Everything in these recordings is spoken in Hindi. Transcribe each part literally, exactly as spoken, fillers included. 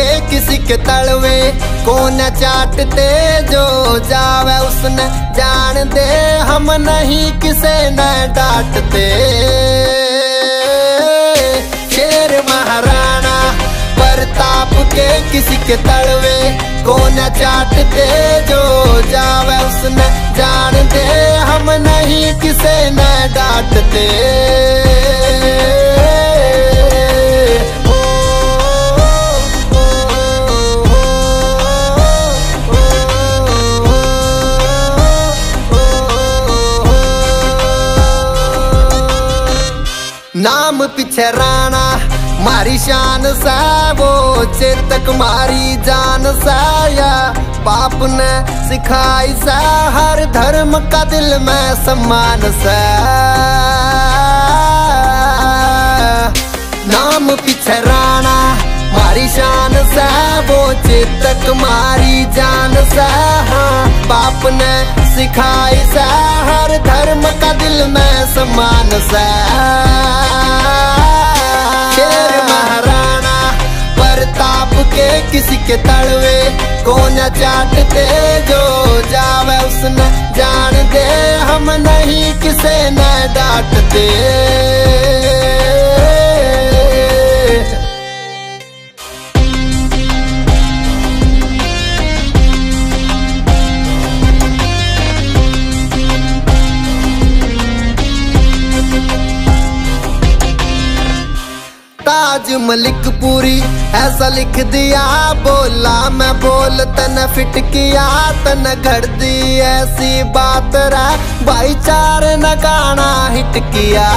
के किसी के तलवे को न चाटते, जो जावे उसने जान दे, हम नहीं किसे न डांटते। शेर महाराणा प्रताप के किसी के तलवे को न चाटते, जो जावे उसने जान दे, हम नहीं किसे न डांटते। नाम पीछे राणा मारी शान सा, वो चेतक मारी जान साया, बाप ने सिखाई सा, हर धर्म का दिल में सम्मान सा। नाम पीछे राणा मारी शान सा, वो चेतक मारी जान सा, बाप ने सिखाई सा, हर धर्म का दिल में सम्मान सा। शेर महाराणा प्रताप के किसी के तलवे को न चाटते, जो जावे उसने जान दे, हम नहीं किसे न डांटते। ताज मलिकपुरी ऐसा लिख दिया, बोला मैं बोल तन फिट किया, तन घड़ दी ऐसी बात रा, भाईचारे न गाना हिट किया।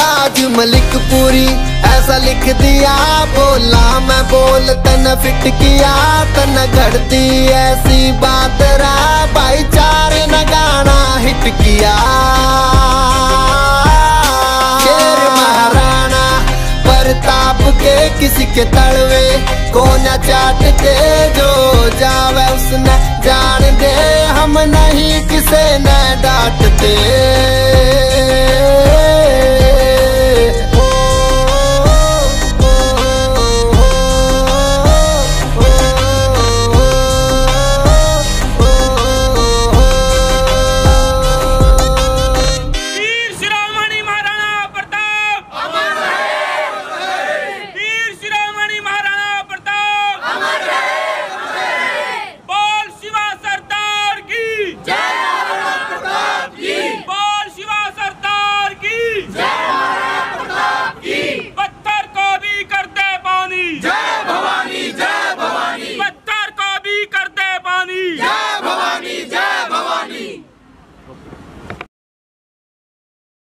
ताज मलिकपुरी ऐसा लिख दिया, बोला मैं बोल तन फिट किया, तन घड़ दी ऐसी बात रा, भाईचारे न गाना हिट किया। किसी के तलवे को न चाटते, जो जावे उसने जान दे, हम नहीं किसे न डांटते।